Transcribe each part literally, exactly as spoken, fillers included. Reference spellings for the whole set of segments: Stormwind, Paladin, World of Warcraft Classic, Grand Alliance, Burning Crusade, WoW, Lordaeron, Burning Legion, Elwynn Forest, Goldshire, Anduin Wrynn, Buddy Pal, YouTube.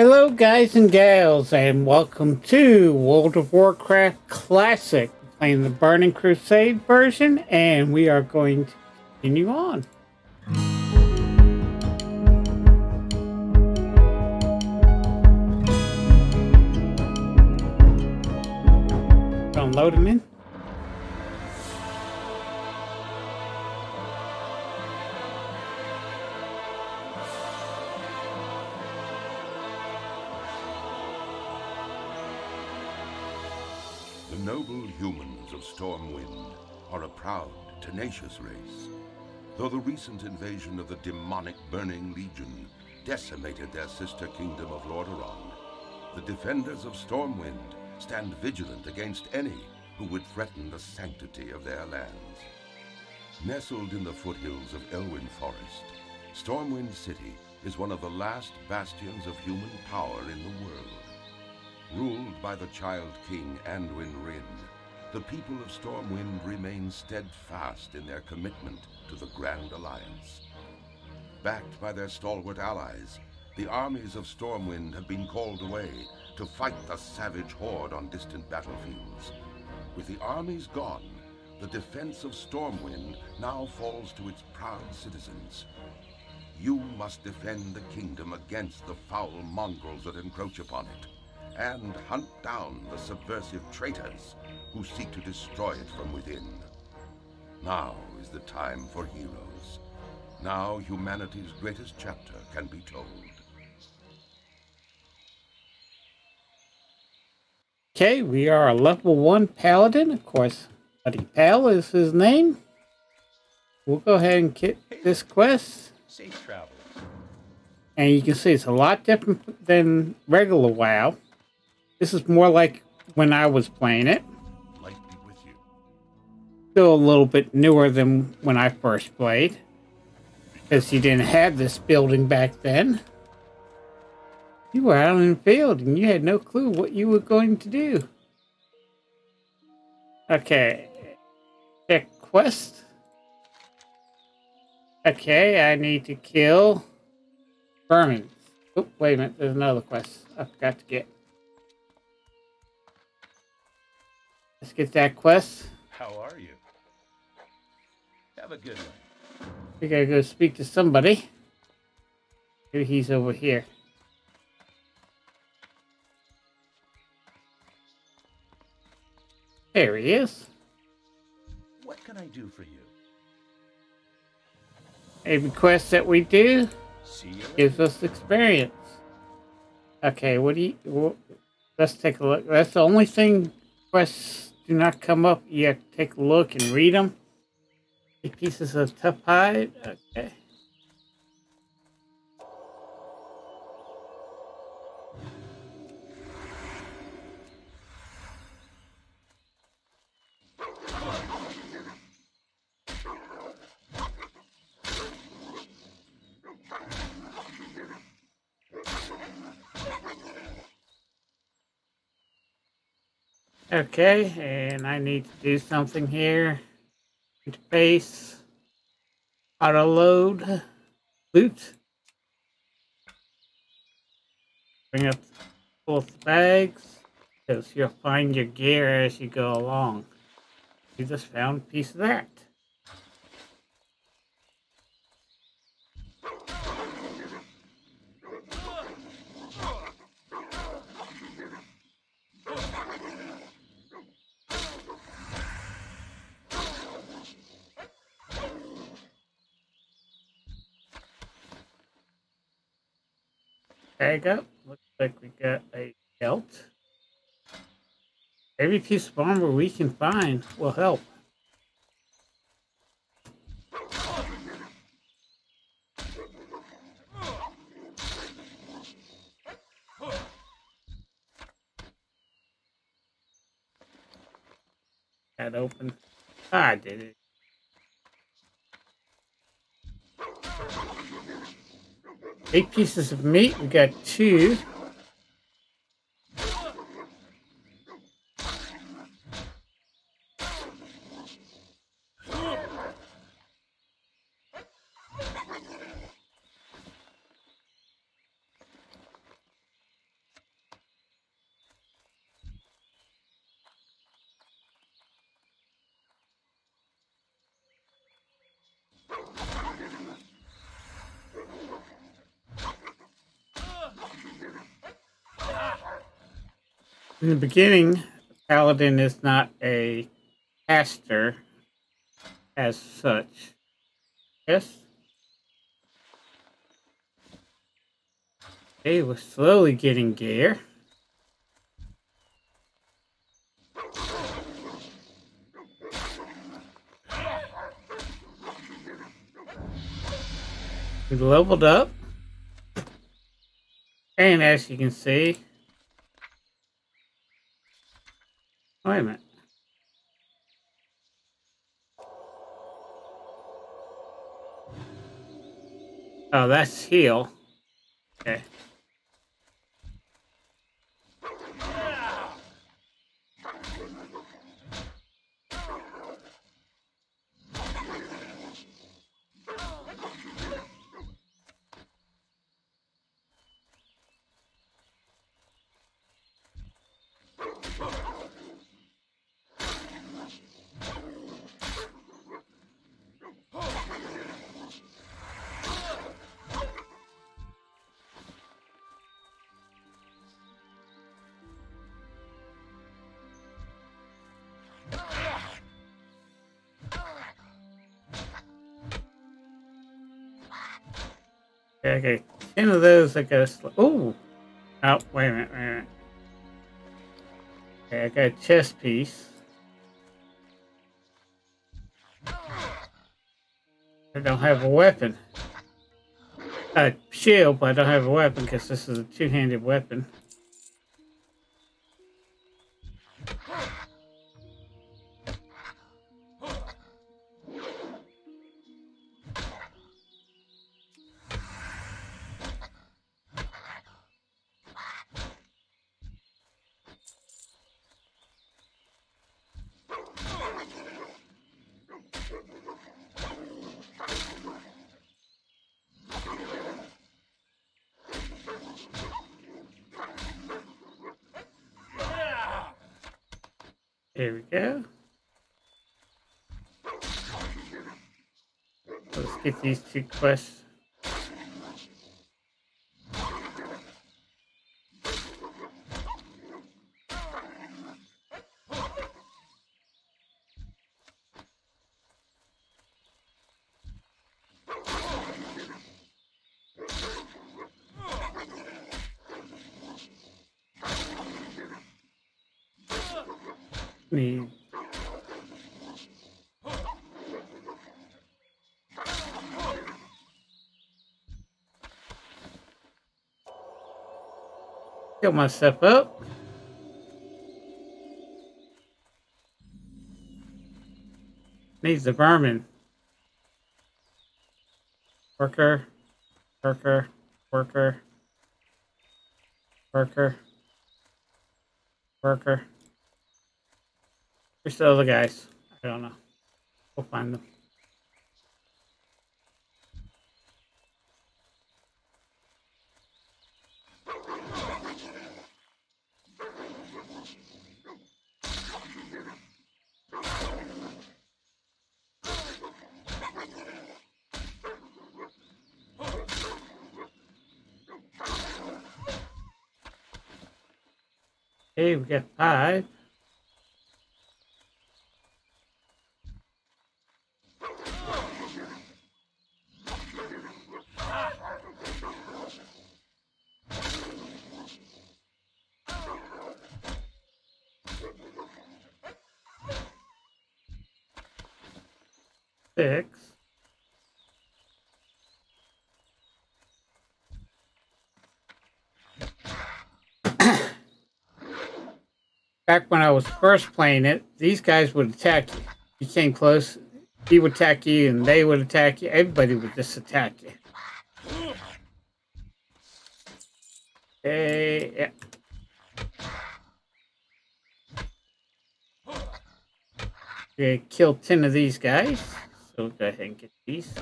Hello guys and gals, and welcome to World of Warcraft Classic. We're playing the Burning Crusade version, and we are going to continue on. Gonna load them in. The noble humans of Stormwind are a proud, tenacious race. Though the recent invasion of the demonic Burning Legion decimated their sister kingdom of Lordaeron, the defenders of Stormwind stand vigilant against any who would threaten the sanctity of their lands. Nestled in the foothills of Elwynn Forest, Stormwind City is one of the last bastions of human power in the world. Ruled by the child king Anduin Wrynn, the people of Stormwind remain steadfast in their commitment to the Grand Alliance. Backed by their stalwart allies, the armies of Stormwind have been called away to fight the savage horde on distant battlefields. With the armies gone, the defense of Stormwind now falls to its proud citizens. You must defend the kingdom against the foul mongrels that encroach upon it, and hunt down the subversive traitors who seek to destroy it from within. Now is the time for heroes. Now humanity's greatest chapter can be told. Okay, we are a level one paladin. Of course, Buddy Pal is his name. We'll go ahead and get this quest. Safe travels. And you can see it's a lot different than regular WoW. This is more like when I was playing it. Light be with you. Still a little bit newer than when I first played, because you didn't have this building back then. You were out in the field and you had no clue what you were going to do. Okay. Check quest. Okay, I need to kill vermin. Oh, wait a minute. There's another quest I forgot to get. Let's get that quest. How are you? Have a good one. We gotta go speak to somebody. Maybe he's over here. There he is. What can I do for you? Every quest that we do gives us experience. Okay, what do you? Well, let's take a look. That's the only thing. Quests do not come up. You have to take a look and read them. Take pieces of tough hide. Okay. Okay, and I need to do something here. Interface. Auto load. Loot. Bring up both bags, because you'll find your gear as you go along. You just found a piece of that. Tag up. Looks like we got a belt. Every piece of armor we can find will help. That open. Ah, I did it. Eight pieces of meat, we got two. In the beginning, Paladin is not a caster as such. Yes? They were slowly getting gear. We leveled up. And as you can see... Wait a minute. Oh, that's heal. Okay. Okay, ten of those I gotta sl- Ooh! Oh, wait a minute, wait a minute. Okay, I got a chest piece. I don't have a weapon. A shield, but I don't have a weapon because this is a two-handed weapon. Here we go. Let's get these two quests. Need get myself up. Needs the vermin. Worker, worker, worker, worker, worker. Where's the other guys? I don't know. We'll find them. Hey, okay, we got five. Six. Back when I was first playing it, these guys would attack you. You came close, he would attack you, and they would attack you. Everybody would just attack you. Hey, yeah. Okay, kill ten of these guys. So we'll go ahead and get these.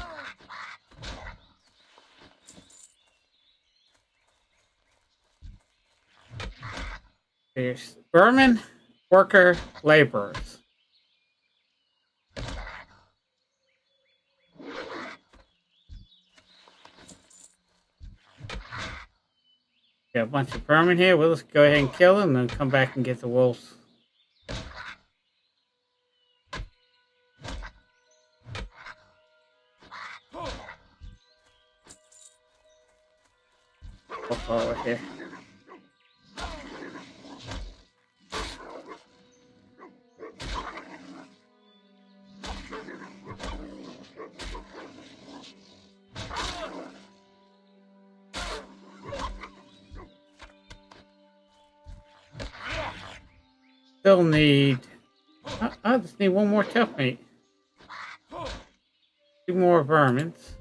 There's vermin, worker, laborers. Got a bunch of vermin here. We'll just go ahead and kill them and come back and get the wolves. Over here. Still need. I, I just need one more toughmate. Two more vermins.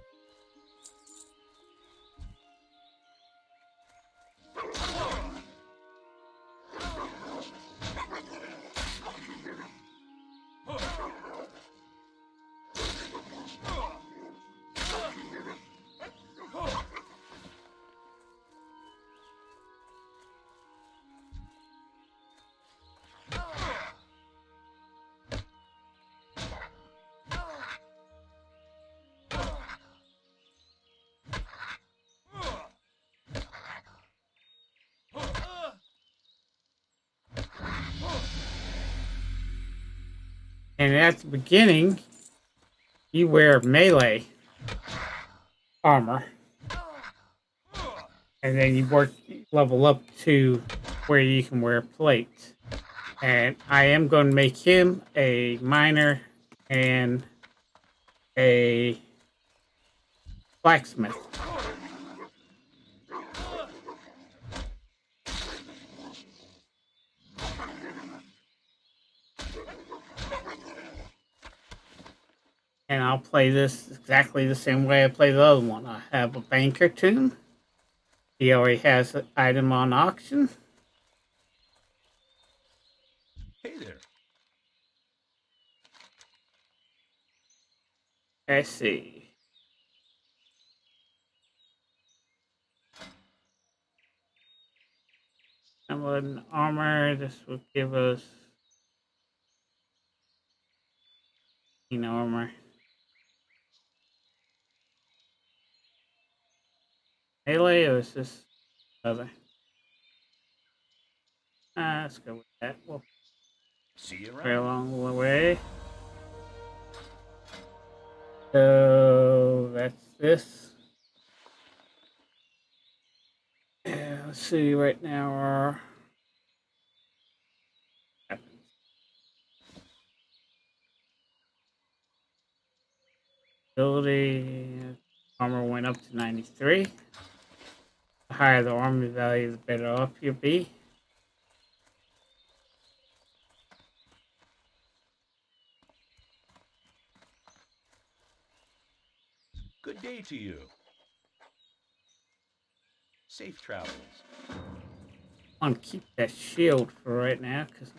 And at the beginning, you wear melee armor. And then you work level up to where you can wear plates. And I am going to make him a miner and a blacksmith. And I'll play this exactly the same way I play the other one. I have a banker tomb. He already has an item on auction. Hey there. Let's see. Someone armor. This will give us armor. Melee, or is this other? Ah, let's go with that. We'll see you right along the way. So that's this. Yeah, let's see right now our weapons. Ability. Armor went up to ninety-three. The higher the armor value, the better off you'll be. Good day to you. Safe travels. I'm gonna keep that shield for right now, because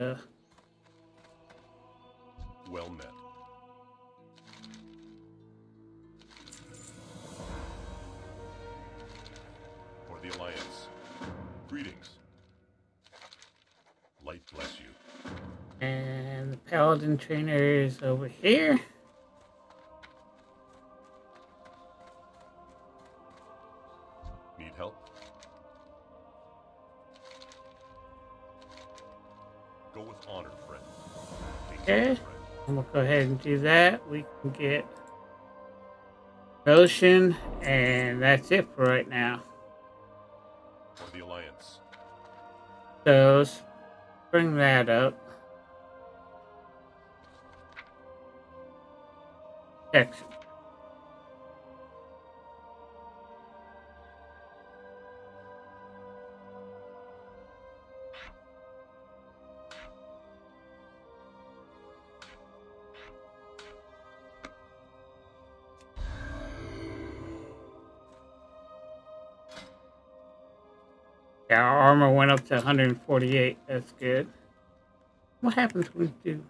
uh... well met. The Alliance. Greetings. Light bless you. And the Paladin trainer is over here. Need help? Go with honor, friend. Okay. I'm gonna go ahead and do that. We can get Ocean, and that's it for right now. The Alliance. So let's bring that up. Excellent. Yeah, our armor went up to one hundred forty-eight. That's good. What happens when we do?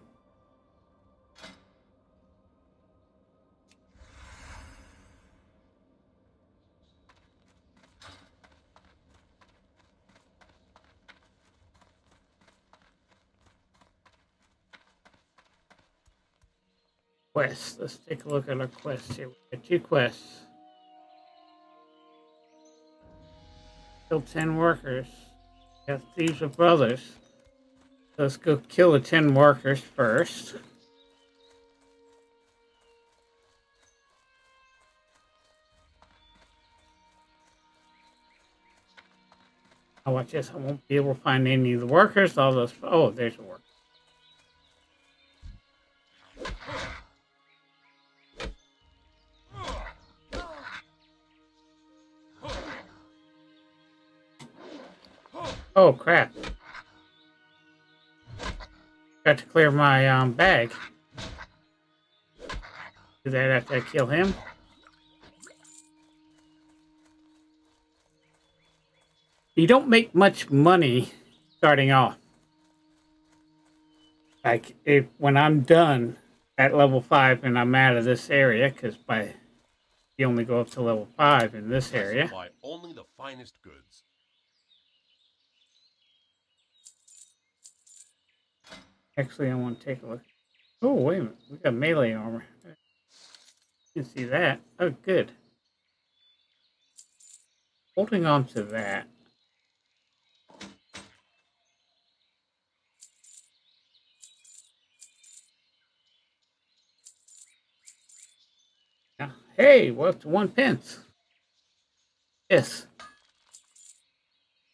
Quests. Let's take a look at our quests here. We've got two quests. Kill ten workers. Yes, these are brothers. Let's go kill the ten workers first. Oh, watch this. I won't be able to find any of the workers. All those. Oh, there's a worker. Oh, crap. Got to clear my um, bag. Do that after I kill him. You don't make much money starting off. Like, if, when I'm done at level five and I'm out of this area, because by you only go up to level five in this area. Buy only the finest goods. Actually, I want to take a look. Oh, wait a minute. We got melee armor. You can see that. Oh, good. Holding on to that. Now, hey, we're up to one pence. Yes.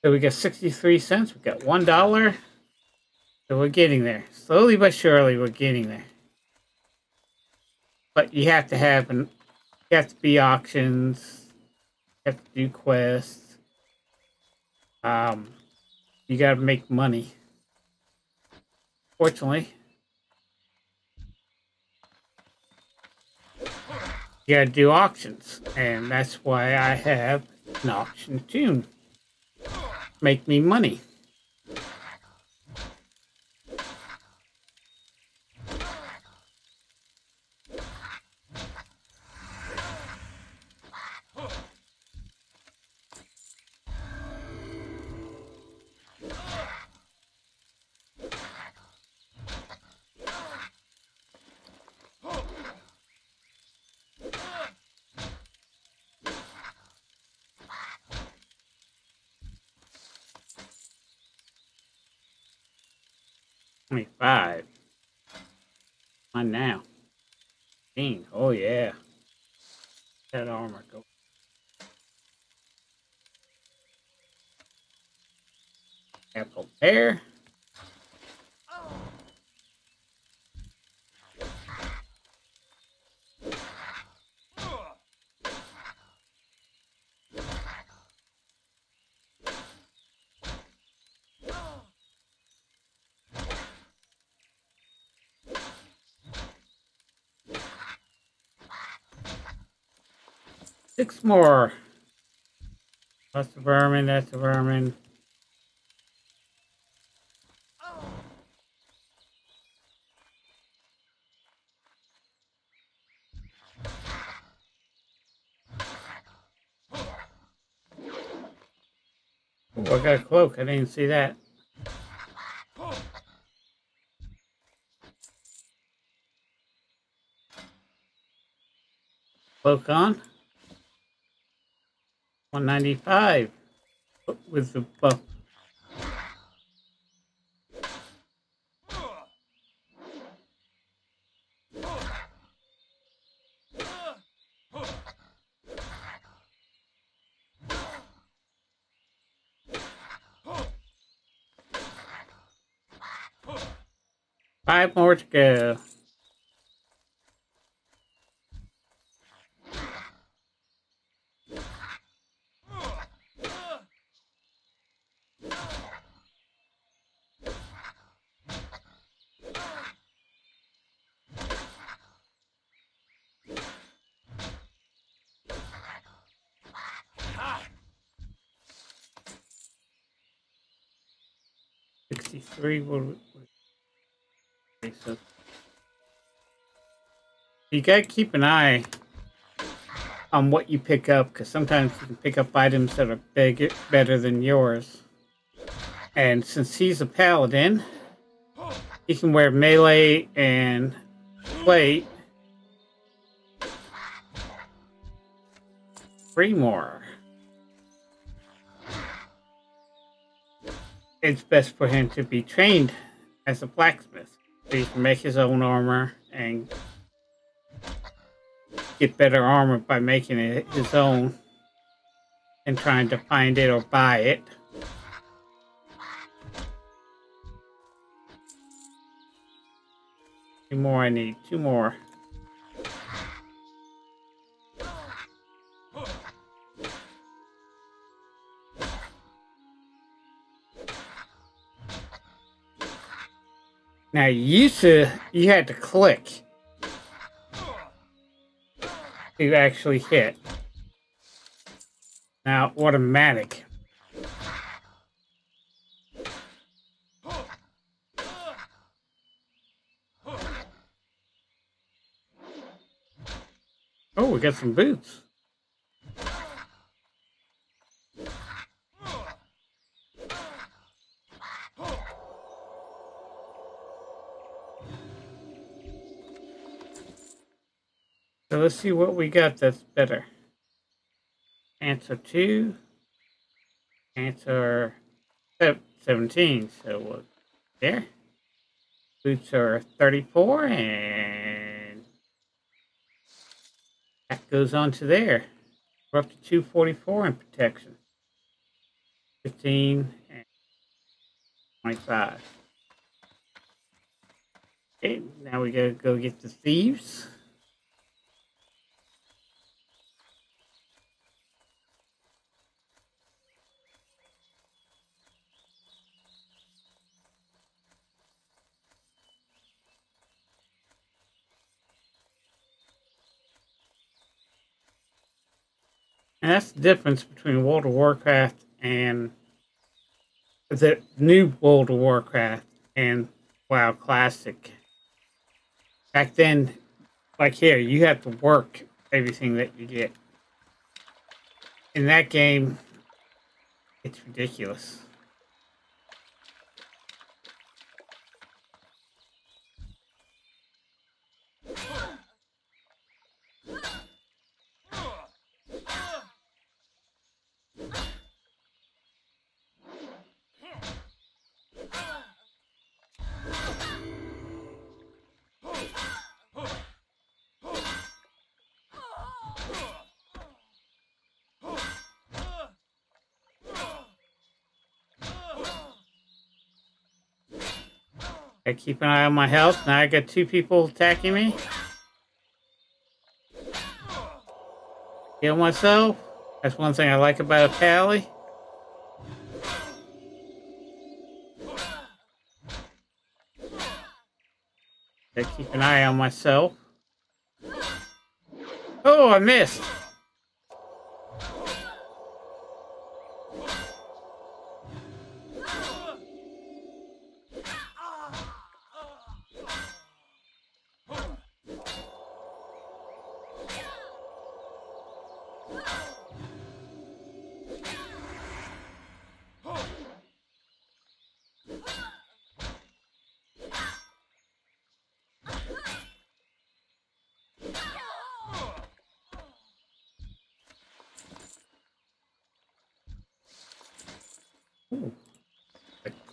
So we got sixty-three cents. We got one dollar. So we're getting there. Slowly but surely, we're getting there. But you have to have, an, you have to be auctions. You have to do quests. Um, you got to make money. Fortunately, you got to do auctions, and that's why I have an auction tune. Make me money. twenty-five. Come on now. fifteen. Oh, yeah. That armor go. Apple there. Six more. That's the vermin, that's the vermin. Oh. Ooh, I got a cloak, I didn't even see that. Cloak on. one ninety-five with the buff. Five more to go. Three will. Okay, so you gotta keep an eye on what you pick up, because sometimes you can pick up items that are big, better than yours. And since he's a paladin, he can wear melee and plate. Three more. it's best for him to be trained as a blacksmith so he can make his own armor and get better armor by making it his own and trying to find it or buy it. Two more I need. Two more. Now you used to, you had to click to actually hit. Now automatic. Oh, we got some boots. So let's see what we got that's better. Answer two. Answer seventeen. So we'll there. Boots are thirty-four and that goes on to there. We're up to two forty-four in protection. fifteen and twenty-five. Okay, now we gotta go get the thieves. And that's the difference between World of Warcraft and the new World of Warcraft and WoW Classic. Back then, like here, you have to work everything that you get. In that game, it's ridiculous. I keep an eye on my health. Now I got two people attacking me. Heal myself. That's one thing I like about a pally. I keep an eye on myself. Oh, I missed.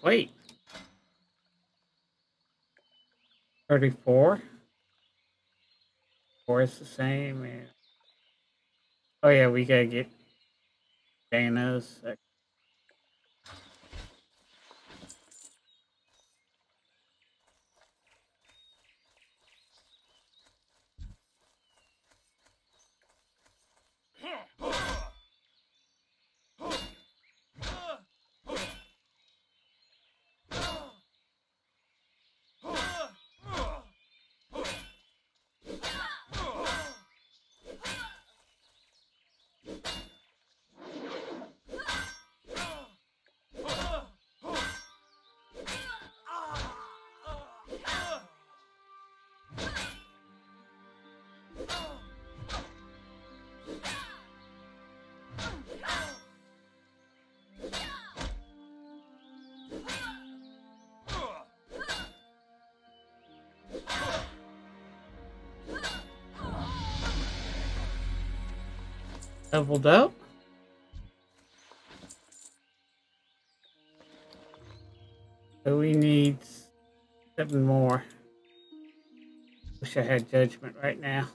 Wait. thirty-four. Four is the same. And... oh, yeah, we gotta get Thanos. Leveled up. So we need seven more. Wish I had judgment right now.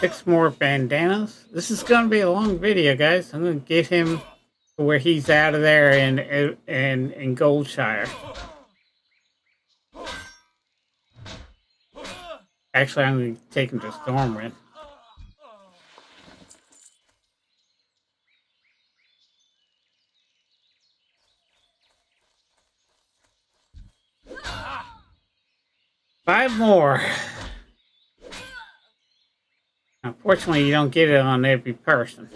Six more bandanas. This is going to be a long video, guys. I'm going to get him to where he's out of there in, in, in Goldshire. Actually, I'm going to take him to Stormwind. Five more. Unfortunately, you don't get it on every person.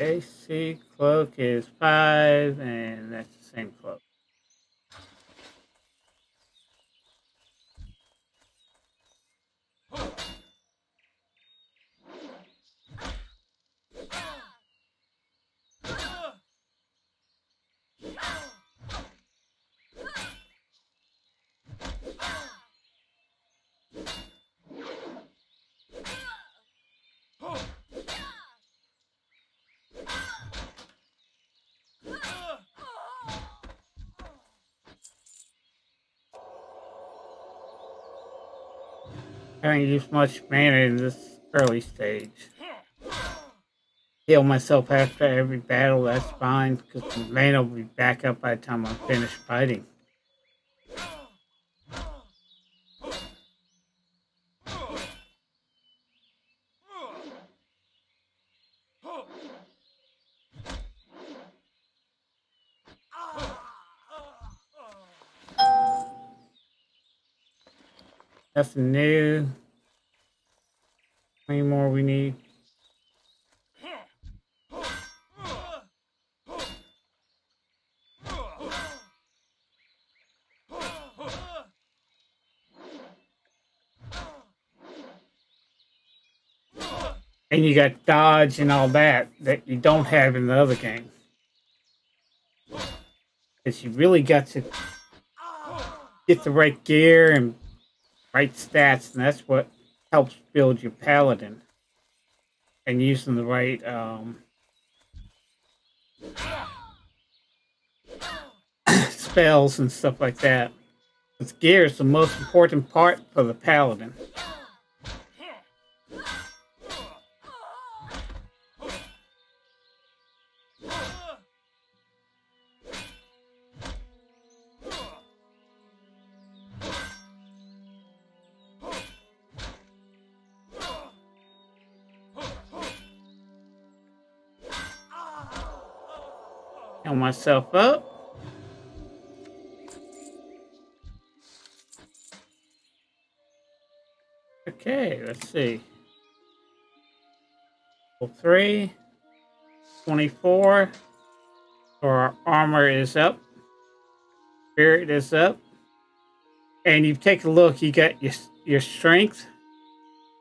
A C cloak is five, and that's the same cloak. I don't use much mana in this early stage. Heal myself after every battle, that's fine, because the mana will be back up by the time I'm finished fighting. Nothing new. How many more we need? And you got dodge and all that that you don't have in the other game. Because you really got to get the right gear and right stats, and that's what helps build your Paladin. And using the right um, spells and stuff like that. This gear is the most important part for the Paladin. Heal myself up. Okay, let's see. three, twenty-four. So our armor is up. Spirit is up. And you take a look, you got your, your strength,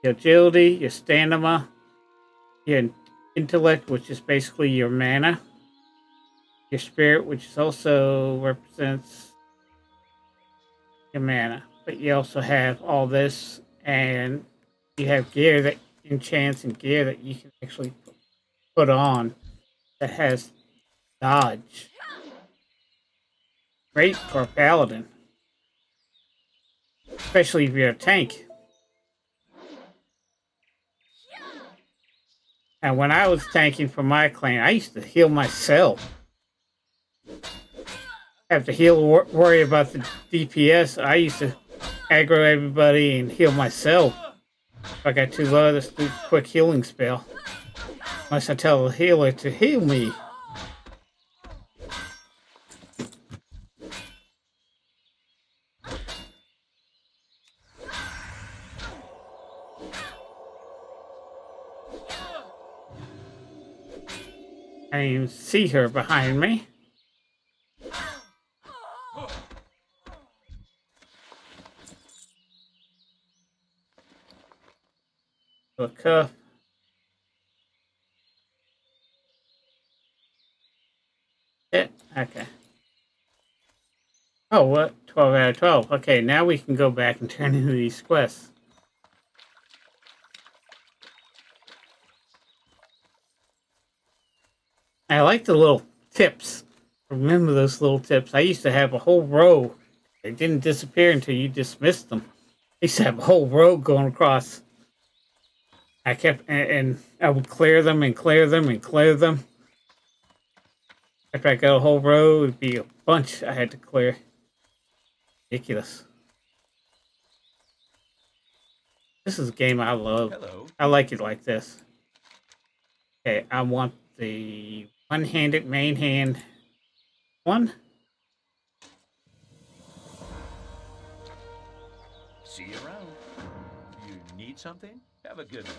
your agility, your stamina, your intellect, which is basically your mana. Your spirit, which also represents your mana, but you also have all this, and you have gear that enchants and gear that you can actually put on that has dodge. Great for a Paladin. especially if you're a tank. And when I was tanking for my clan, I used to heal myself. Have to heal, wor worry about the D P S. I used to aggro everybody and heal myself. If I got too low, this quick healing spell. Unless I tell the healer to heal me. I didn't even see her behind me. Look up. Yeah, okay. Oh, what? twelve out of twelve. Okay, now we can go back and turn into these quests. I like the little tips. Remember those little tips. I used to have a whole row. They didn't disappear until you dismissed them. I used to have a whole row going across. I kept, and, and I would clear them and clear them and clear them. After I got a whole row, it would be a bunch I had to clear. Ridiculous. This is a game I love. Hello. I like it like this. Okay, I want the one-handed main hand one. See you around. You need something? Have a good one.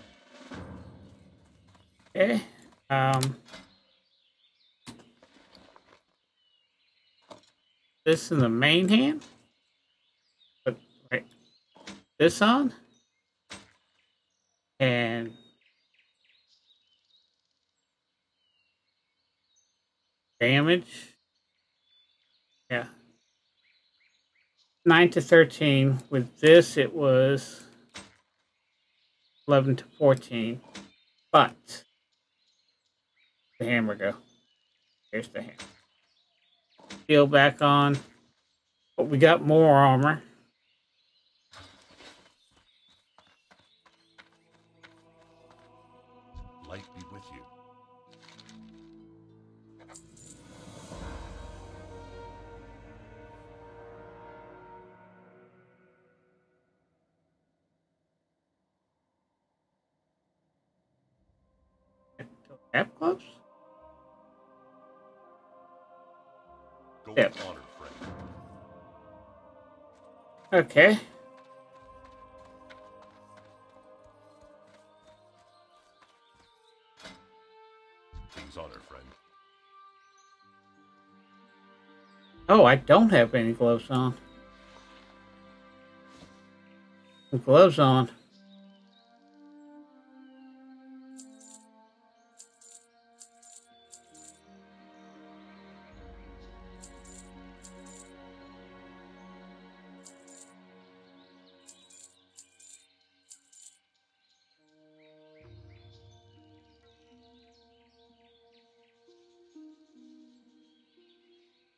Okay. Um, this in the main hand. Put right this on. And damage, yeah, nine to thirteen. With this, it was eleven to fourteen, but the hammer go. Here's the hammer. Steel back on, but we got more armor. Tap gloves? Yep. Okay. Things on her, friend. Oh, I don't have any gloves on. The gloves on.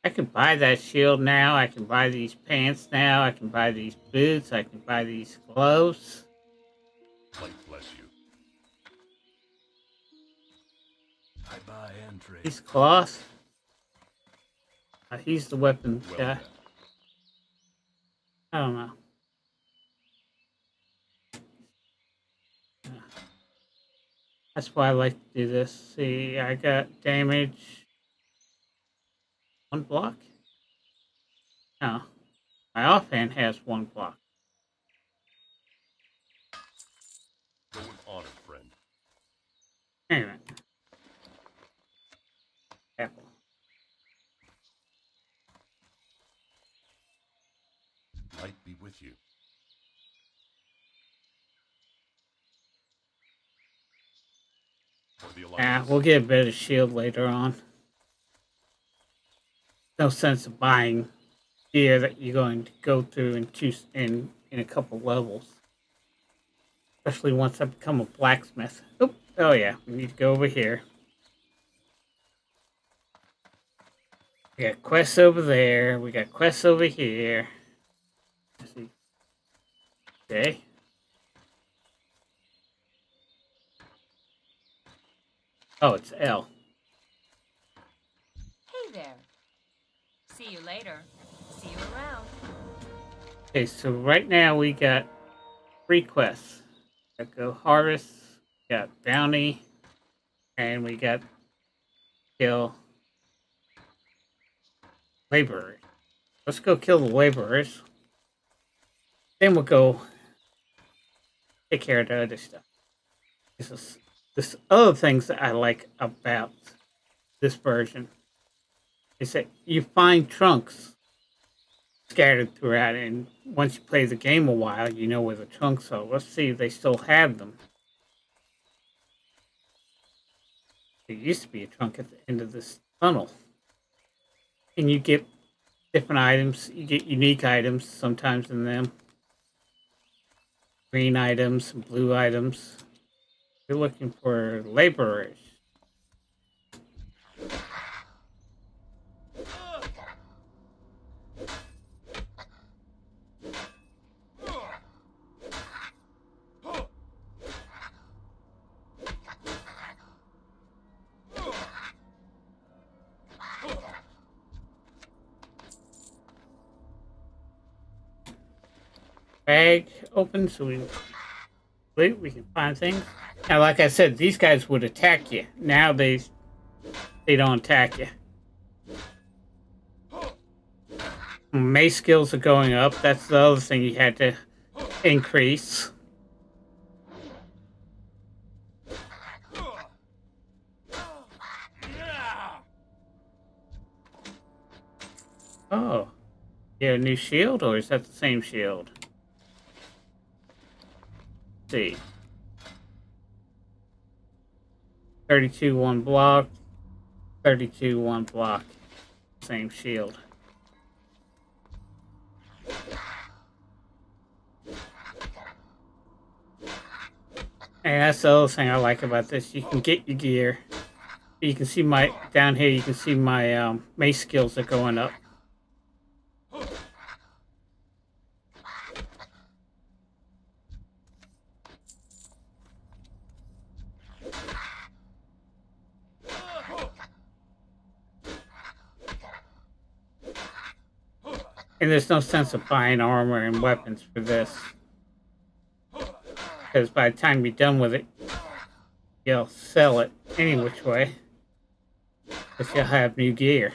I can buy that shield now, I can buy these pants now, I can buy these boots, I can buy these gloves. Light bless you. I buy and trade. These cloths. Uh, he's the weapons well guy. Done. I don't know. Uh, that's why I like to do this. See, I got damage. One block? No. My offhand has one block. Go with honor, friend. Anyway. Apple. Light be with you. Yeah, we'll get a better shield later on. No sense of buying gear that you're going to go through and choose in in a couple levels, especially once I become a blacksmith. Oop. Oh yeah, we need to go over here. We got quests over there. We got quests over here. Okay. Oh, it's L. Hey there. See you later. See you around. Okay, so right now we got three quests. We got Go Harvest, we got Bounty, and we got Kill Laborers. Let's go kill the laborers. Then we'll go take care of the other stuff. This is this other things that I like about this version is that you find trunks scattered throughout, and once you play the game a while, you know where the trunks are. Let's see if they still have them. There used to be a trunk at the end of this tunnel. And you get different items. You get unique items sometimes in them. Green items, blue items. You're looking for laborers. Bag open so we can, we can find things. Now, like I said, these guys would attack you. Now they they don't attack you. Mace skills are going up. That's the other thing you had to increase. Oh, you got a new shield, or is that the same shield? See, thirty-two one block, thirty-two one block, same shield. And that's the other thing I like about this. You can get your gear. You can see my down here. You can see my um, mace skills are going up. And there's no sense of buying armor and weapons for this, because by the time you're done with it, you'll sell it any which way, if you'll have new gear.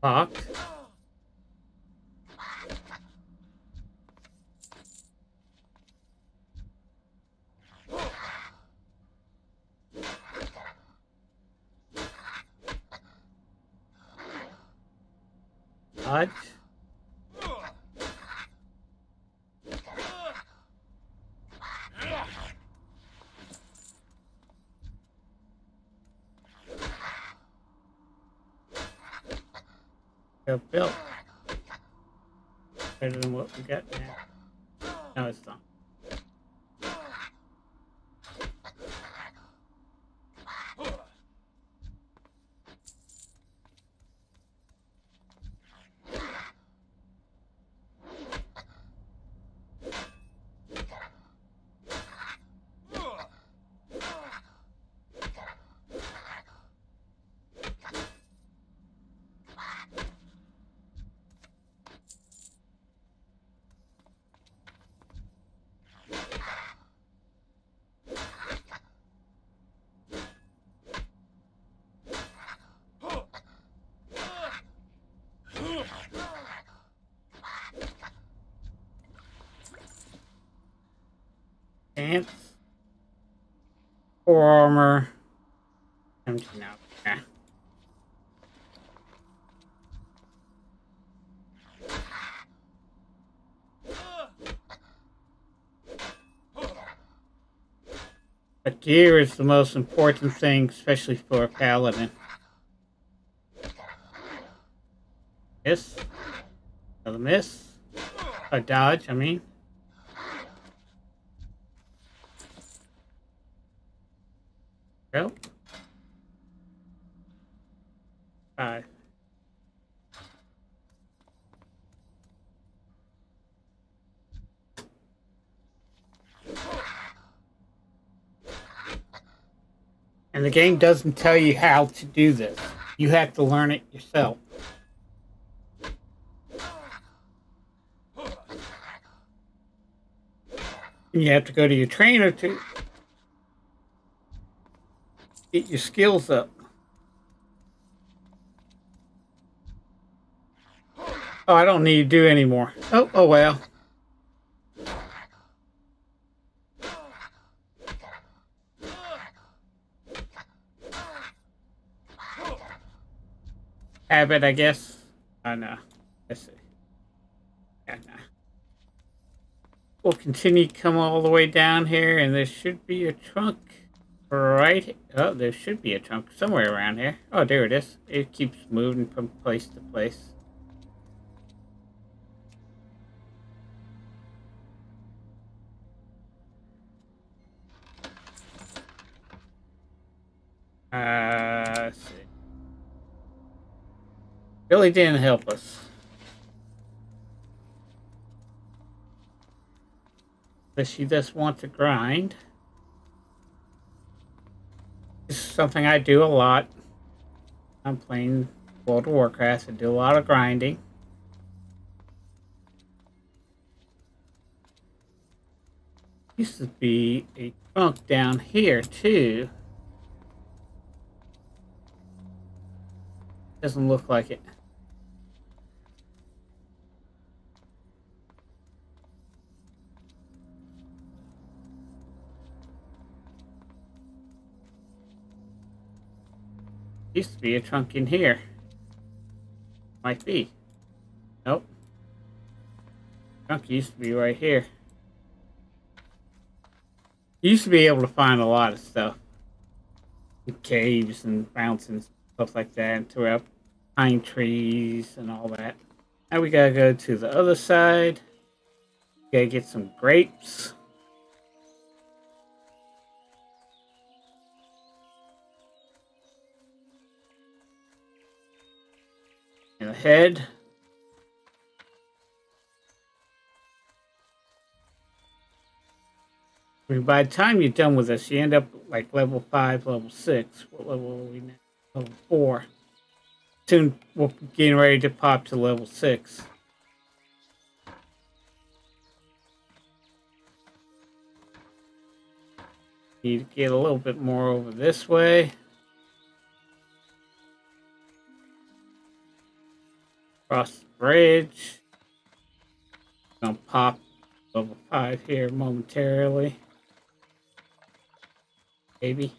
Locked. Dodge. Built better than what we got now. No, it's not. pants, or armor. Empty now. Yeah. The gear is the most important thing, especially for a paladin. Miss. Another miss. A dodge, I mean. Go. Five. And the game doesn't tell you how to do this. You have to learn it yourself. You have to go to your trainer to get your skills up. Oh, I don't need to do any more. Oh, oh well. Habit, I guess. Oh, no. Let's see. Yeah, no. We'll continue to come all the way down here, and there should be a trunk right here. Oh, there should be a trunk somewhere around here. Oh, there it is. It keeps moving from place to place. Uh, let's see. Really didn't help us. Unless you just want to grind. This is something I do a lot. I'm playing World of Warcraft, so I do a lot of grinding. Used to be a trunk down here too. Doesn't look like it. Used to be a trunk in here. Might be. Nope. Trunk used to be right here. Used to be able to find a lot of stuff. In caves and mountains, stuff like that, and throughout pine trees and all that. Now we gotta go to the other side. Gotta get some grapes. And ahead. I mean, by the time you're done with this, you end up like level five, level six. What level are we now? Level four. Soon we're getting ready to pop to level six. Need to get a little bit more over this way. Across the bridge. Gonna pop level five here momentarily. Maybe.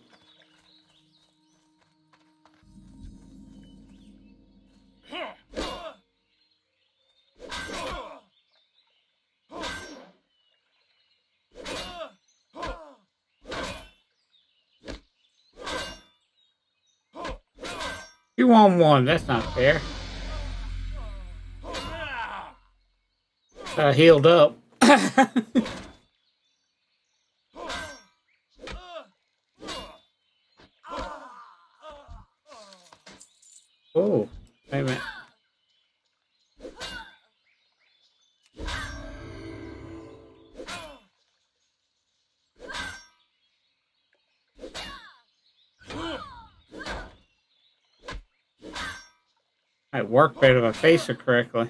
Two on one, that's not fair. Uh, healed up. Oh, wait a minute. I worked better if I face her correctly.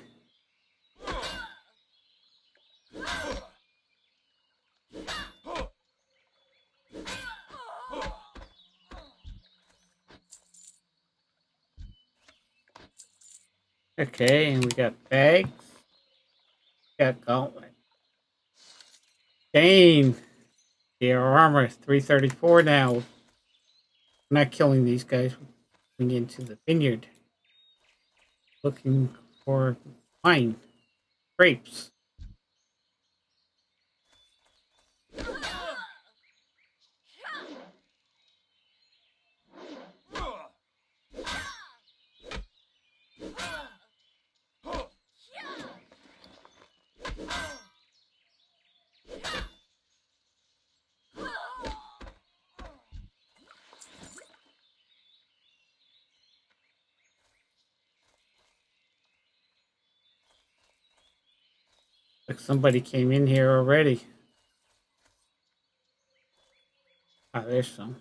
Okay, and we got bags. We got gauntlet. Dang. Yeah, our armor is three thirty-four now. We're not killing these guys. We're going into the vineyard. Looking for wine. Grapes. Somebody came in here already. Ah, there's some.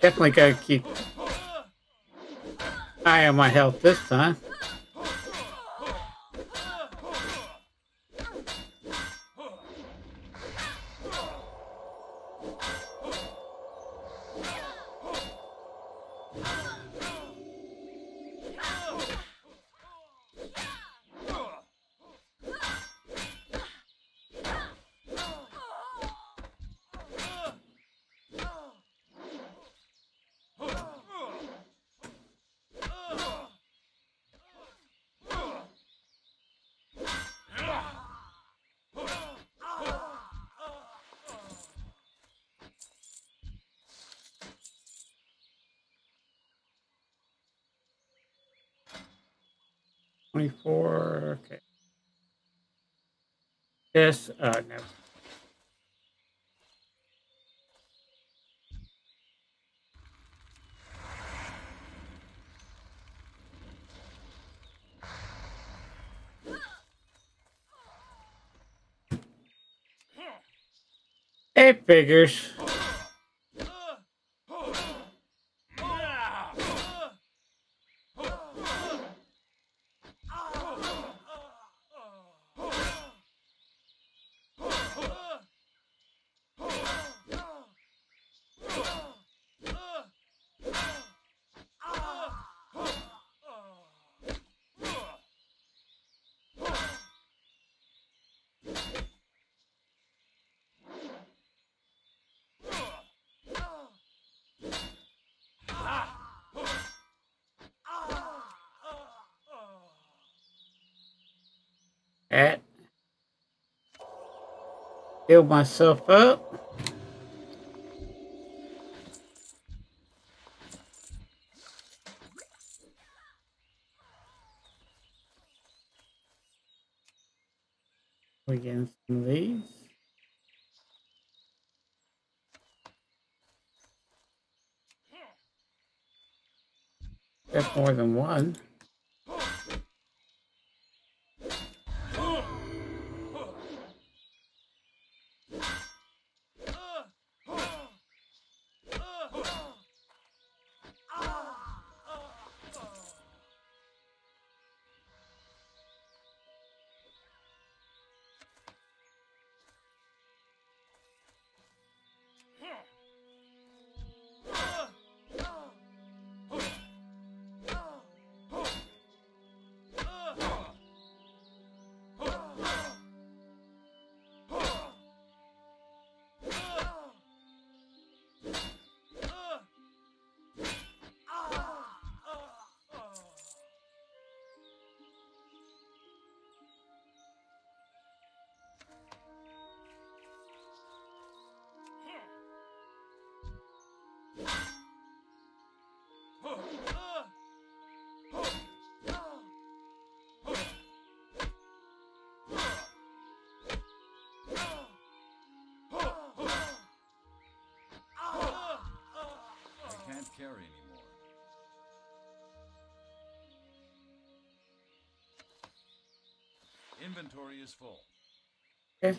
Definitely gotta keep an eye on my health this time. twenty-four, okay. This, uh, no. It figures. At heal myself up. We get some of these. That's more than one. Carry anymore. Inventory is full. Okay.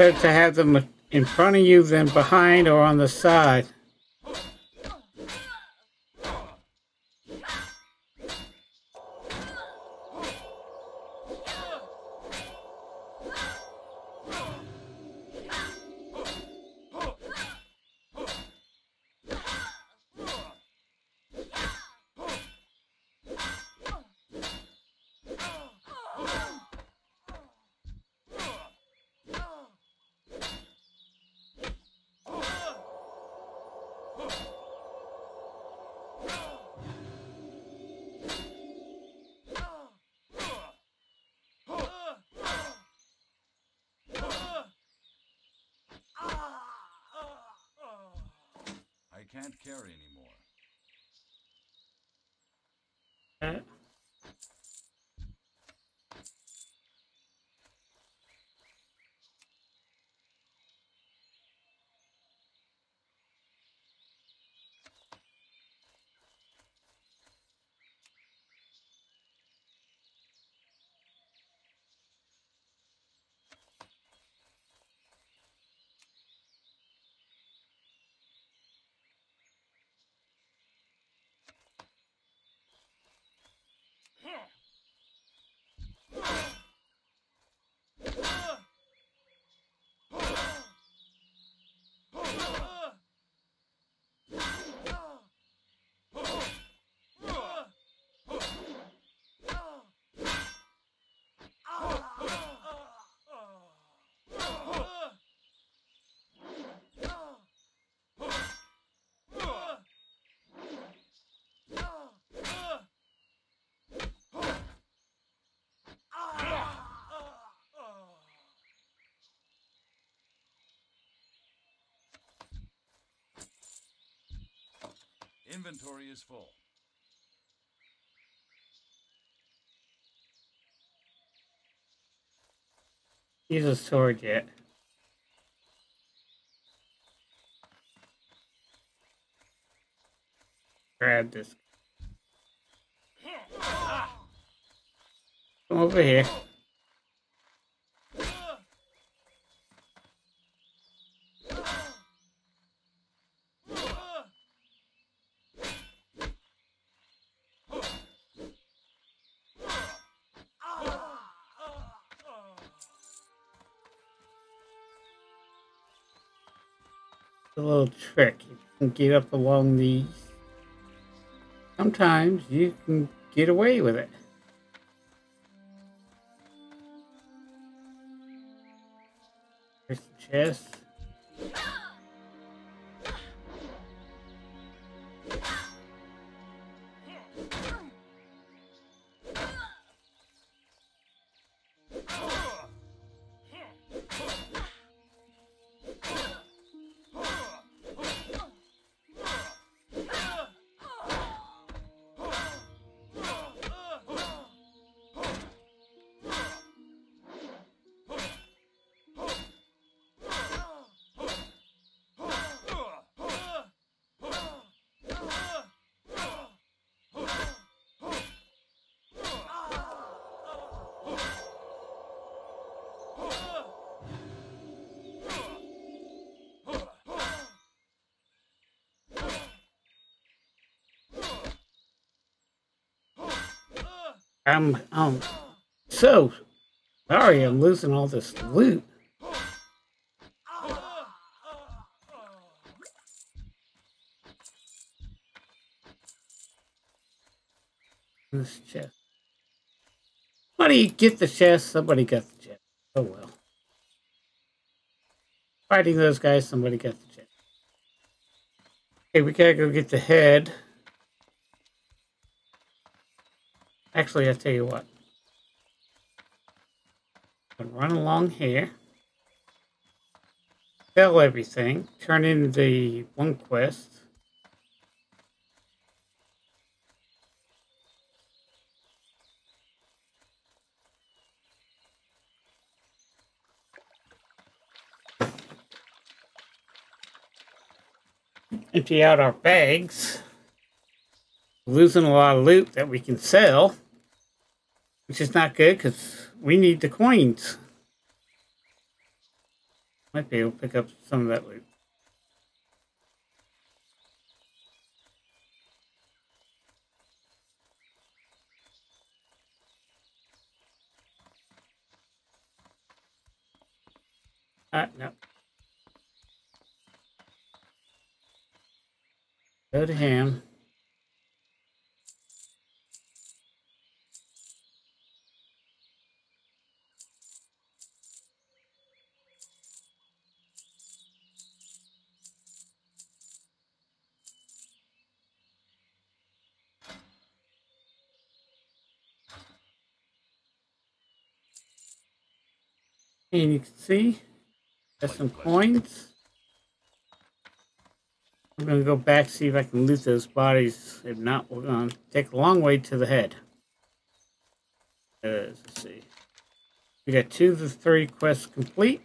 better to have them in front of you than behind or on the side. Can't carry anymore. Inventory is full. Use a sword yet. Grab this. Come over here. A little trick. You can get up along these. Sometimes you can get away with it. There's the chest. I'm um, so sorry I'm losing all this loot. This chest. Somebody get the chest, somebody got the chest. Oh well. Fighting those guys, somebody got the chest. Okay, we gotta go get the head. Actually, I'll tell you what. I can run along here, sell everything, turn in the one quest. Empty out our bags. Losing a lot of loot that we can sell, which is not good because we need the coins. Might be able to pick up some of that loot. Ah, no. Go to him. And you can see there's some coins. I'm going to go back, see if I can loot those bodies. If not, we're going to take a long way to the head. Uh, let's see. We got two of the three quests complete.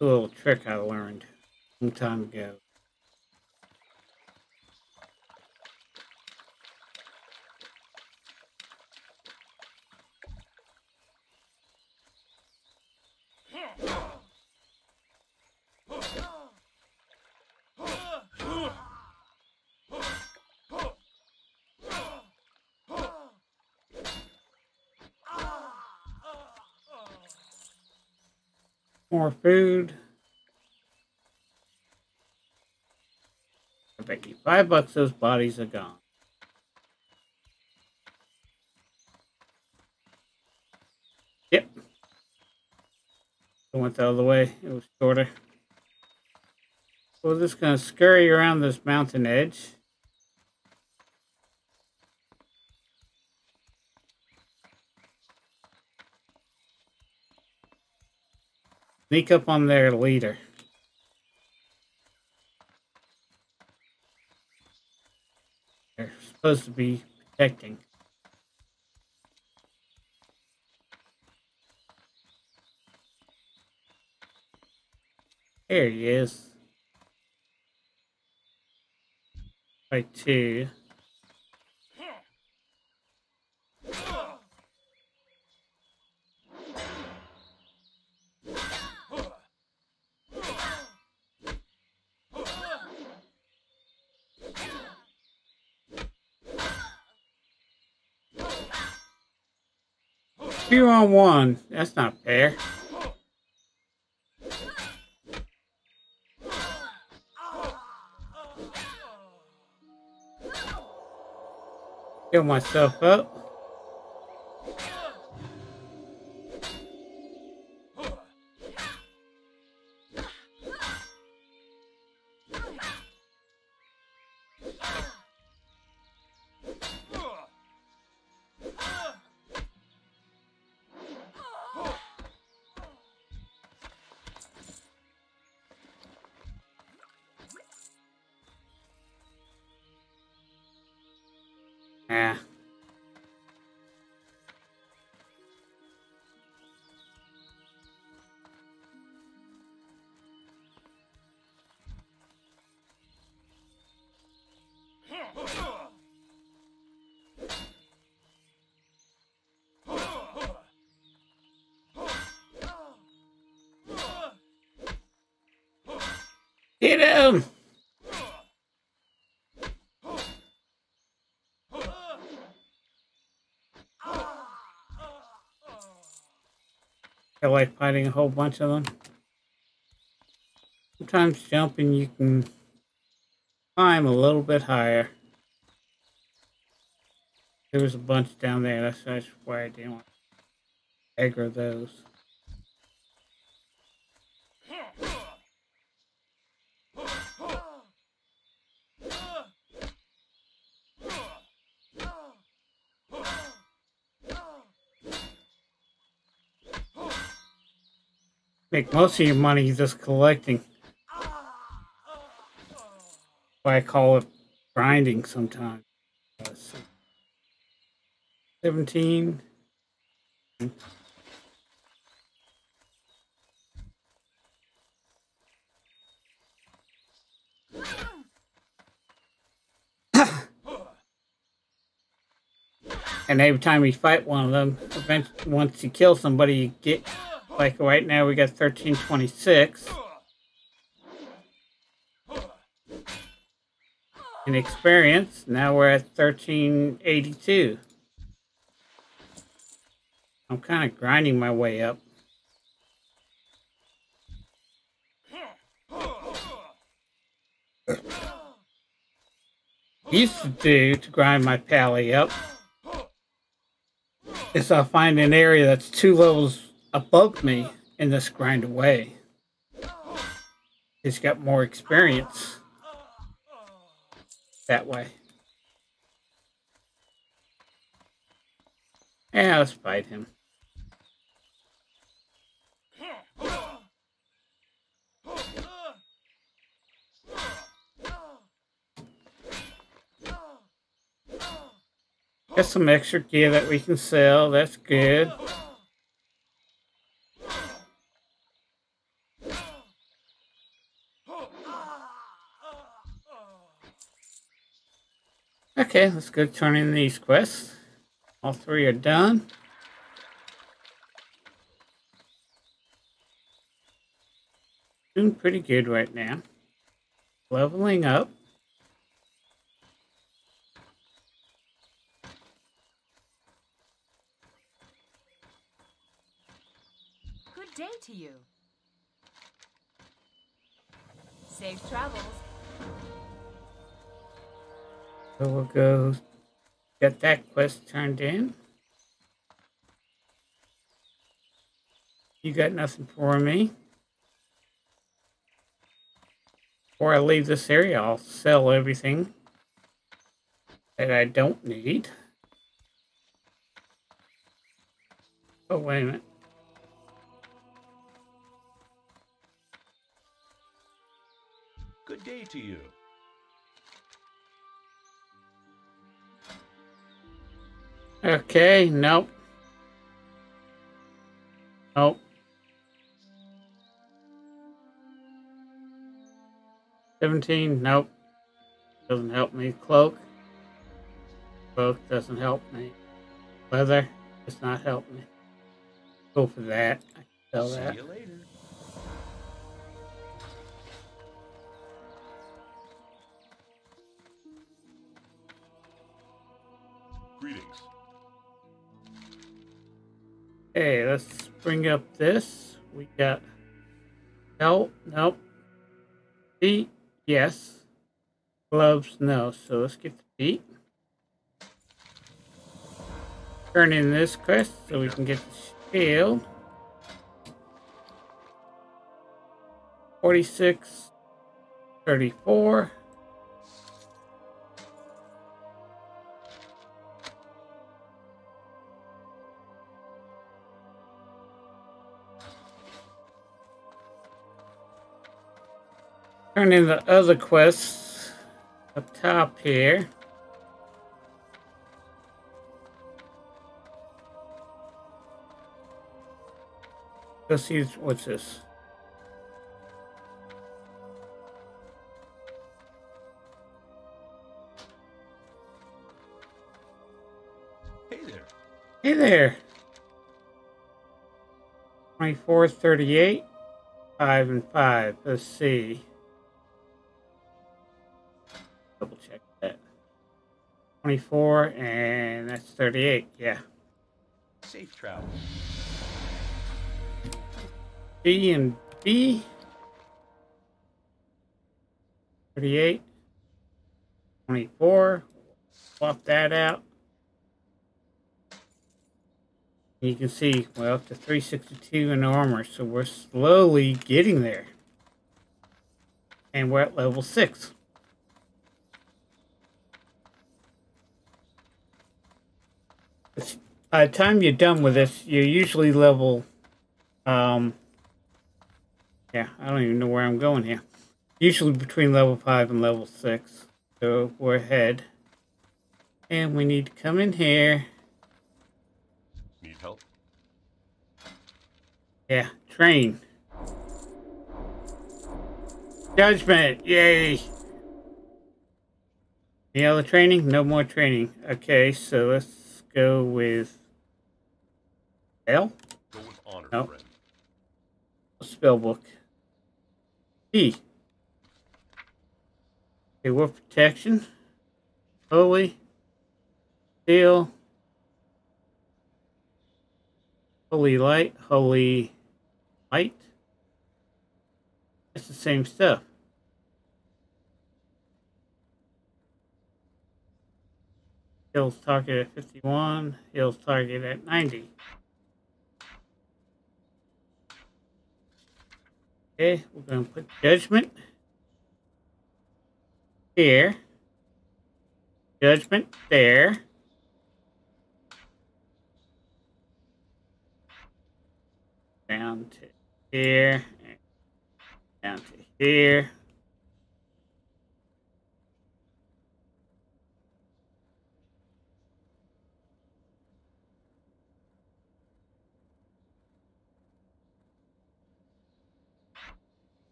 A little trick I learned some time ago. More food. I bet you five bucks those bodies are gone. Yep. I went the other way. It was shorter. We're just going to scurry around this mountain edge. Sneak up on their leader. They're supposed to be protecting. There he is. Right two. Two on one. That's not fair. Kill myself up. Get him! I like fighting a whole bunch of them. Sometimes jumping, you can climb a little bit higher. There was a bunch down there. That's, that's why I didn't want to aggro those. Make most of your money just collecting. Why I call it grinding sometimes. Seventeen. And every time we fight one of them, eventually, once you kill somebody, you get, like right now we got thirteen twenty-six. In experience, now we're at thirteen eighty-two. I'm kind of grinding my way up. Used to do to grind my pally up is I'll find an area that's two levels above me and just grind away. It's got more experience that way. Yeah, let's fight him. Got some extra gear that we can sell, that's good. Okay, let's go turn in these quests. All three are done. Doing pretty good right now. Leveling up. Day to you. Safe travels. So we'll go get that quest turned in. You got nothing for me. Before I leave this area, I'll sell everything that I don't need. Oh, wait a minute. Good day to you. Okay, nope. Nope. seventeen, nope. Doesn't help me. Cloak. Cloak doesn't help me. Leather does not help me. Go for that. I can sell that. See you later. Greetings. Hey, let's bring up this. We got no, nope. Feet, yes. Gloves, no. So let's get the feet. Turn in this quest so we can get the shield. Forty-six, thirty-four. Turn in the other quests up top here. Let's see what's this. Hey there. Hey there. Twenty-four, thirty-eight, five and five. Let's see. Double check that. Twenty-four and that's thirty-eight. Yeah. Safe travel. B and B. Thirty-eight. Twenty-four. Swap that out. You can see we're up to three sixty-two in armor, so we're slowly getting there. And we're at level six. By the time you're done with this, you're usually level, um, yeah, I don't even know where I'm going here. Usually between level five and level six. So we're ahead. And we need to come in here. Need help? Yeah, train. Judgment, yay! Any other training? No more training. Okay, so let's go with Dale. Go with honor, no. Friend. Spellbook. E. Okay, Wolf Protection. Holy. Steel. Holy Light. Holy Light. It's the same stuff. Heals target at fifty-one. Heals target at ninety. Okay, we're going to put Judgment here. Judgment there. Down to here. And down to here.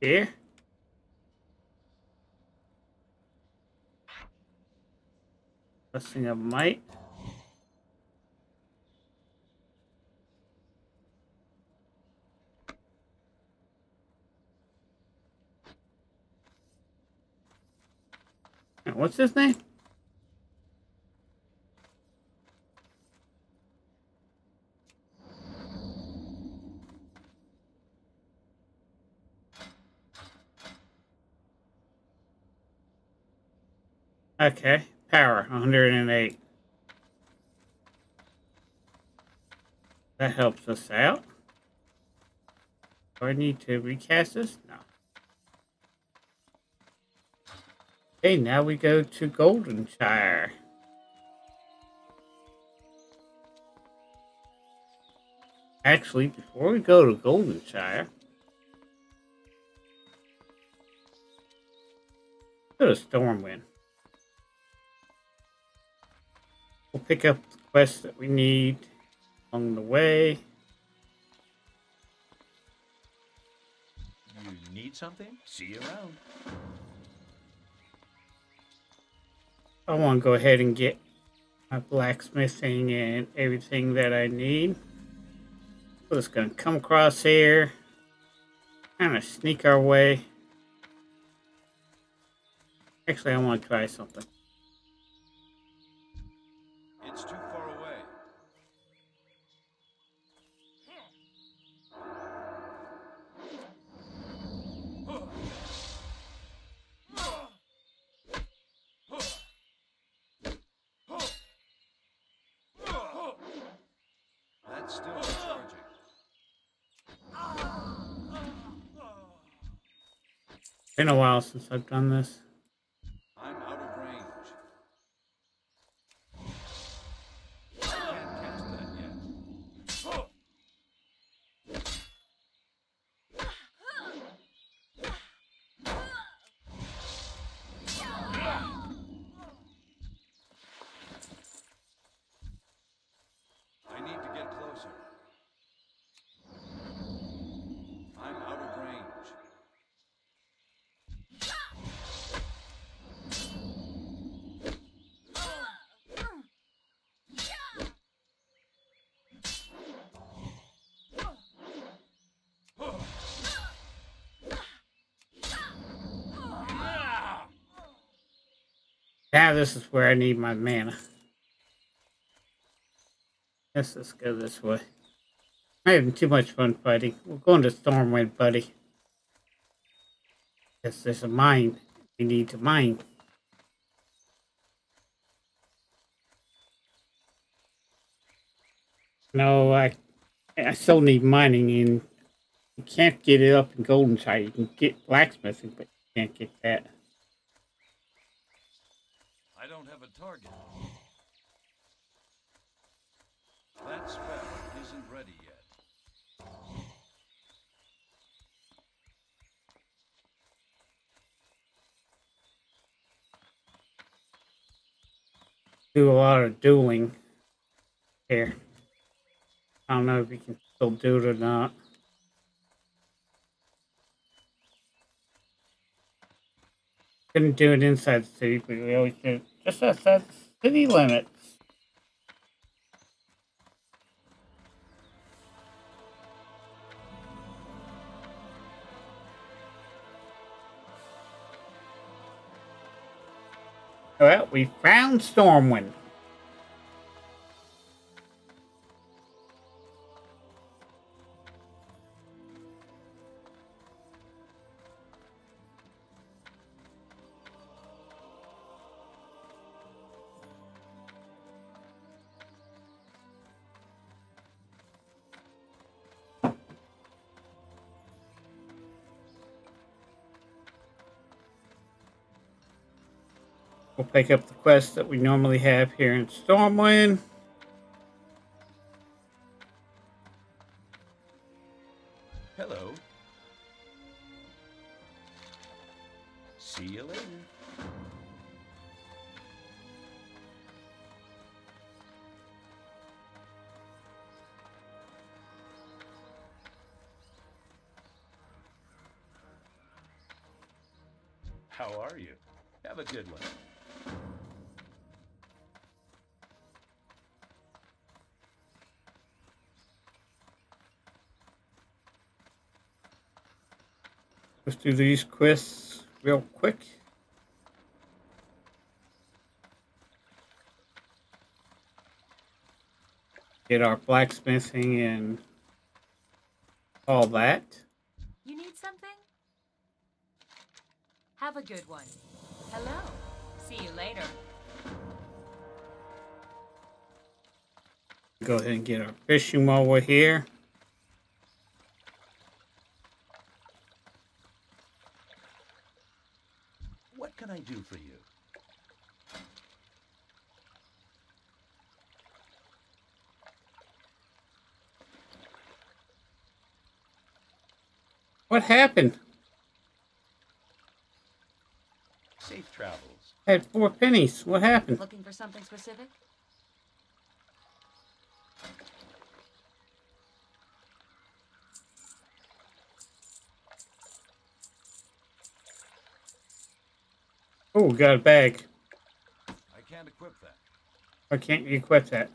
Here. Blessing of Might. And what's his name? Okay, power, one hundred and eight. That helps us out. Do I need to recast this? No. Okay, now we go to Goldenshire. Actually, before we go to Goldenshire, go to Stormwind. We'll pick up the quests that we need along the way. You need something? See you around. I want to go ahead and get my blacksmithing and everything that I need. We're just going to come across here, kind of sneak our way. Actually, I want to try something. It's too far away. That's still charging. Been a while since I've done this. Now this is where I need my mana. Let's just go this way. I'm having too much fun fighting. We're going to Stormwind, buddy. Yes, there's a mine. We need to mine. No, I I still need mining, and you can't get it up in Goldenshire. You can get blacksmithing, but you can't get that. I don't have a target. That spell isn't ready yet. Do a lot of dueling here. I don't know if you can still do it or not. Couldn't do it inside the city, but we always did it just outside the city limits. Well, we found Stormwind. We'll pick up the quest that we normally have here in Stormwind. Hello. See you later. How are you? Have a good one. Let's do these quests real quick. Get our blacksmithing and all that. You need something? Have a good one. Hello. See you later. Go ahead and get our fishing while we're here. I do for you. What happened? Safe travels. I had four pennies. What happened? Looking for something specific? Oh, got a bag. I can't equip that. Why can't you equip that?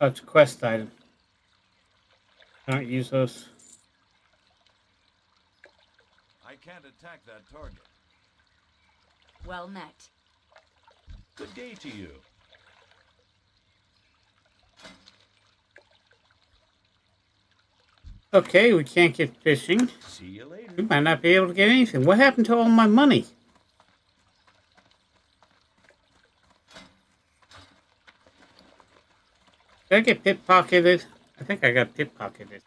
Oh, it's a quest item. I don't use those. I can't attack that target. Well met. Good day to you. Okay, we can't get fishing. See you later. We might not be able to get anything. What happened to all my money? Did I get pickpocketed? I think I got pickpocketed.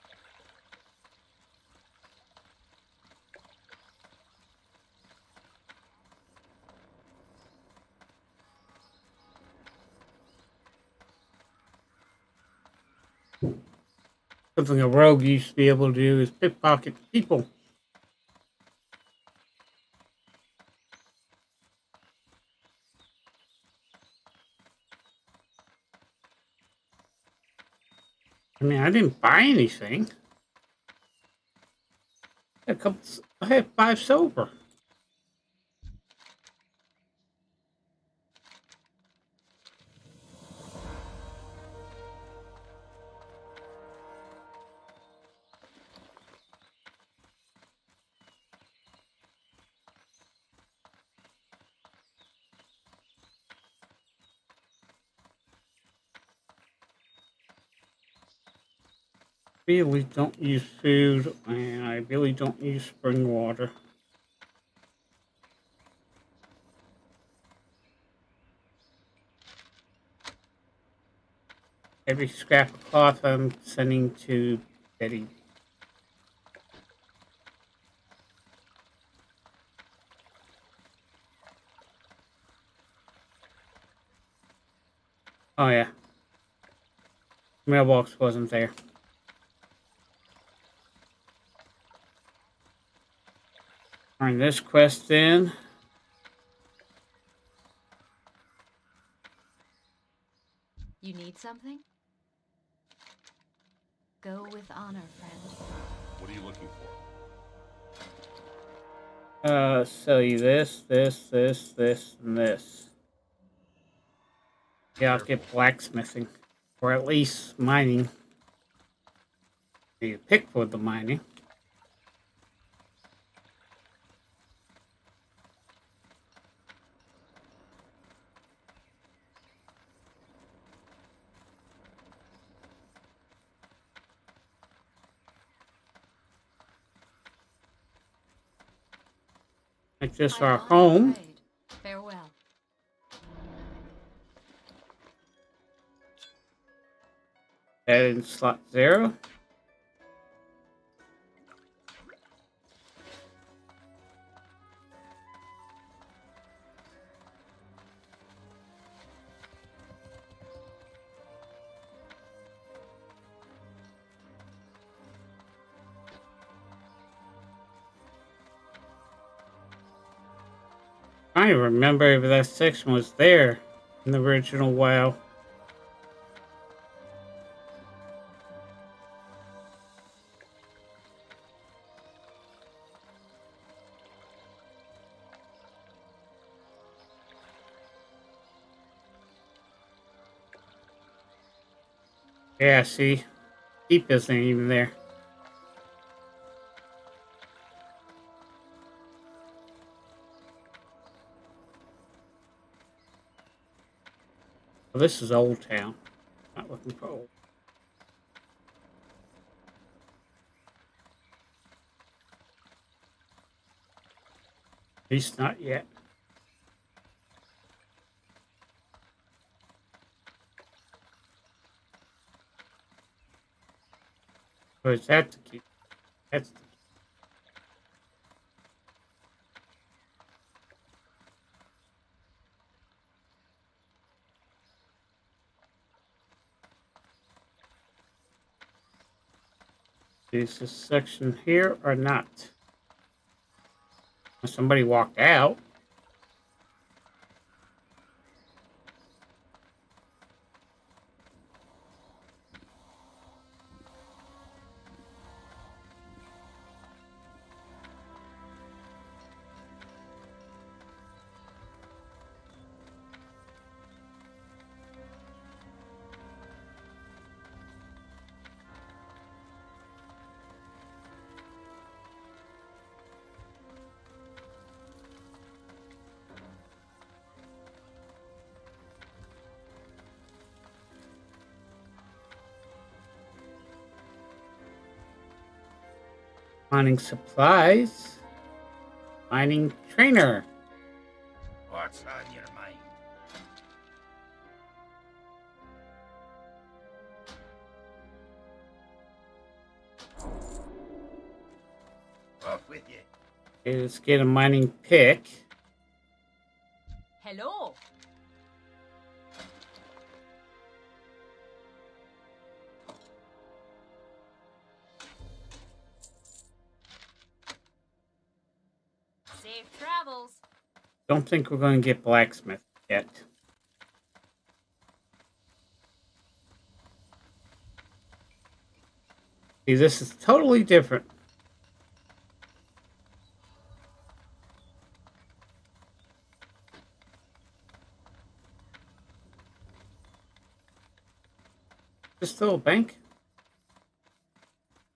Something a rogue used to be able to do is pickpocket people. I mean, I didn't buy anything. I had, a couple, I had five silver. I really don't use food, and I really don't use spring water. Every scrap of cloth I'm sending to Betty. Oh yeah. Mailbox wasn't there. Turn this quest in. You need something? Go with honor, friend. What are you looking for? Uh, sell you this, this, this, this, and this. Yeah, I'll get blacksmithing. Or at least mining. Need a pick for the mining. Make this our home. Farewell. Add in slot zero. I remember if that section was there in the original WoW. Yeah, see, deep isn't even there. Well, this is Old Town. Not looking for old. At least not yet. Or is that the key? That's the key. Is this section here or not? Somebody walked out. Mining supplies. Mining trainer. What's on your mind? Off with you. Okay, let's get a mining pick. Hello. Don't think we're going to get blacksmith yet. See, this is totally different. Is this still a bank?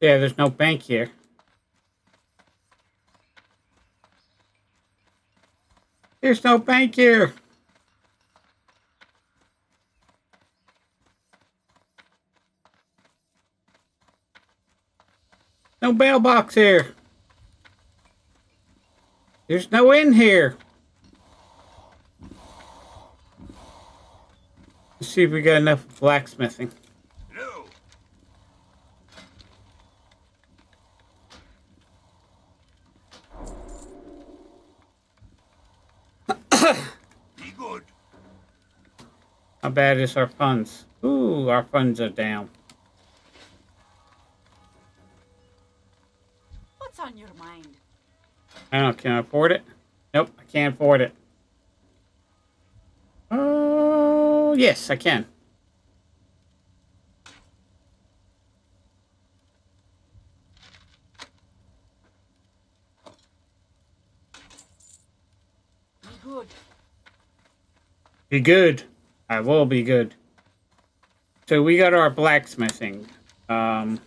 Yeah, there's no bank here. There's no bank here. No mailbox here. There's no inn here. Let's see if we got enough blacksmithing. No. How bad is our funds? Ooh, our funds are down. What's on your mind? I don't know, can I afford it? Nope, I can't afford it. Oh, uh, yes, I can. Be good. Be good. I will be good. So we got our blacksmithing. Um,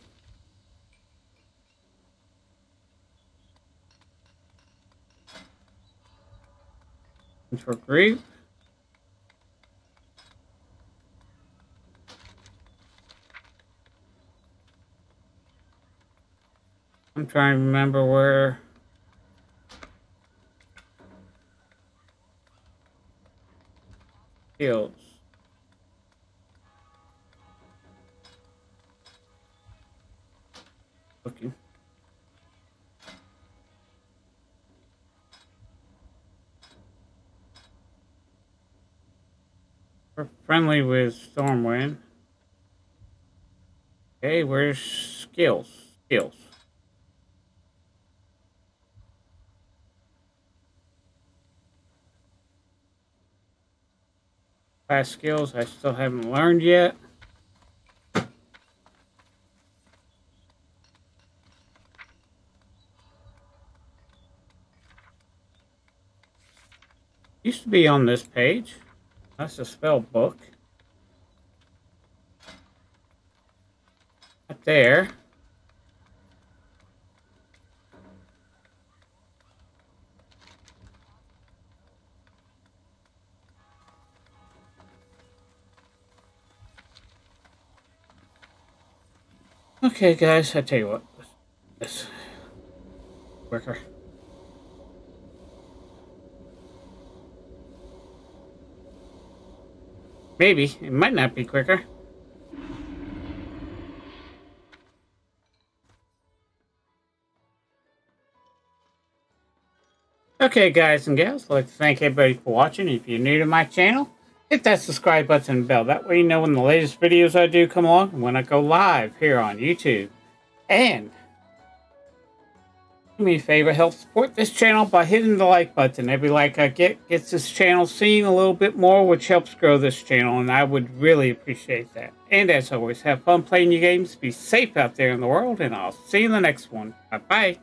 for grief. I'm trying to remember where. Shields. Looking. We're friendly with Stormwind. Okay, where's skills? Skills. Class skills I still haven't learned yet. Used to be on this page. That's a spell book. Up there. Okay, guys, I tell you what. This worker. Maybe. It might not be quicker. Okay, guys and gals, I'd like to thank everybody for watching. If you're new to my channel, hit that subscribe button and bell. That way you know when the latest videos I do come along and when I go live here on YouTube. And do me a favor, help support this channel by hitting the like button. Every like I get gets this channel seen a little bit more, which helps grow this channel, and I would really appreciate that. And as always, have fun playing your games, be safe out there in the world, and I'll see you in the next one. Bye-bye.